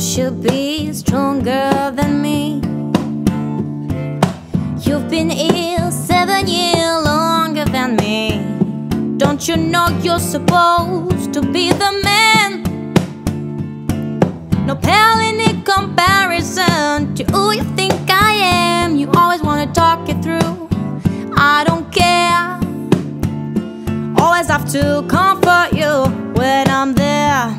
should be stronger than me. You've been ill 7 years longer than me. Don't you know you're supposed to be the man? No pale in comparison to who you think I am. You always want to talk it through, I don't care. Always have to comfort you when I'm there.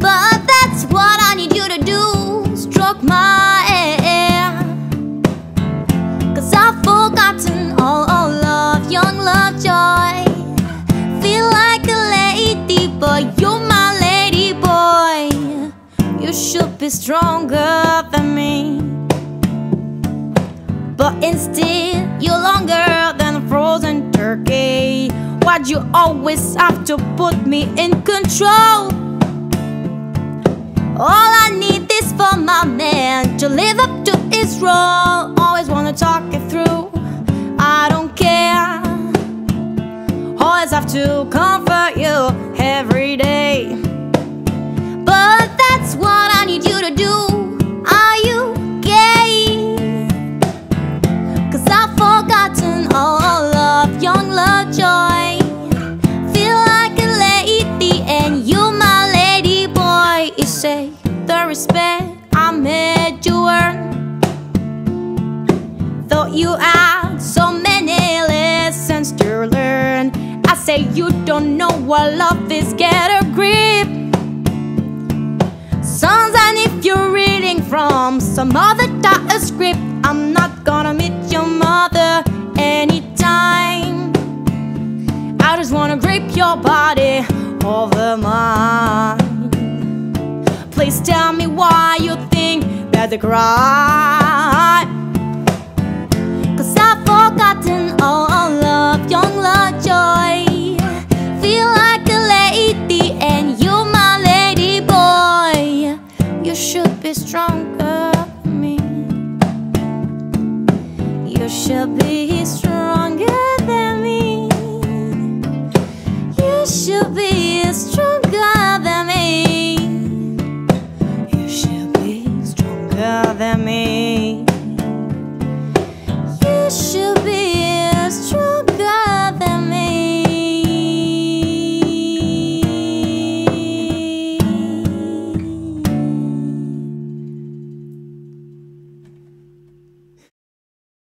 But that's what I need you to do, stroke my hair, 'cause I've forgotten all love, young love, joy. Feel like a lady boy, you're my lady boy. You should be stronger than me, but instead you're longer than frozen turkey. Why'd you always have to put me in control? All I need is for my man to live up to his role. Always wanna talk it through, I don't care. Always have to comfort you every day. But that's what I need you to do. Are you gay? 'Cause I've forgotten all love, young love, joy. Feel like a lady and you my lady boy. You say the respect I made you earn, thought you had so many lessons to learn. I say you don't know what love is, get a grip, sons, and if you're reading from some other type of script, I'm not gonna meet your mother anytime. I just wanna grip your body over mine. Please tell me why you think that's a crime. 'Cause I've forgotten all love, young love, joy. Feel like a lady and you my lady boy. You should be stronger than me. You should be stronger.